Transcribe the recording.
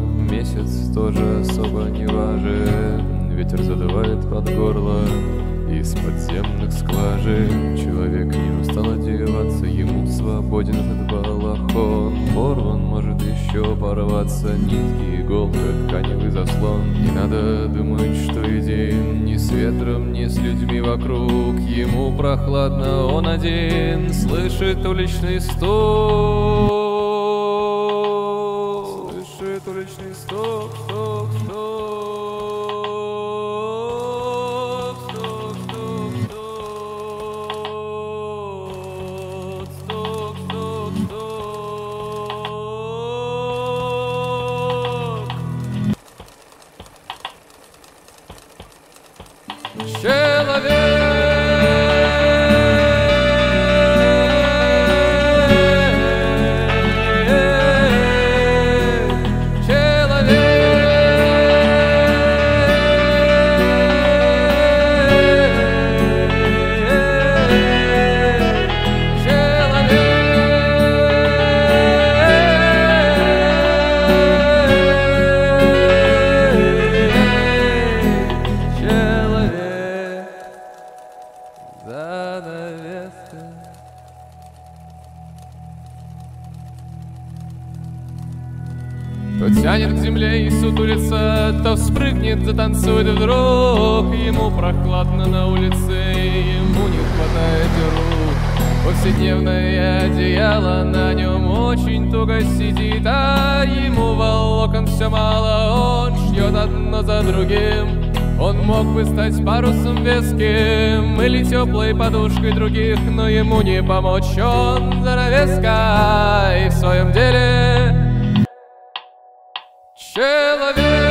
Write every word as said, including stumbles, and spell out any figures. месяц тоже особо не важен. Ветер задувает под горло из подземных скважин. Человек не устал одеваться, ему свободен этот балахон. Порван, может еще порваться, нитки, иголка, тканевый заслон. Не надо думать, что и день ни с ветром, ни с людьми вокруг. Ему прохладно, он один, слышит уличный стук. Уличный стук, стук, стук, стук, стук, стук, стук, стук. Человек! То тянет к земле и сутулится, то вспрыгнет, затанцует вдруг. Ему прохладно на улице, ему не хватает рук. Повседневное одеяло на нем очень туго сидит, а ему волокон все мало, он шьет одно за другим. Он мог бы стать парусом веским или теплой подушкой других, но ему не помочь, он занавеска и в своем деле человек.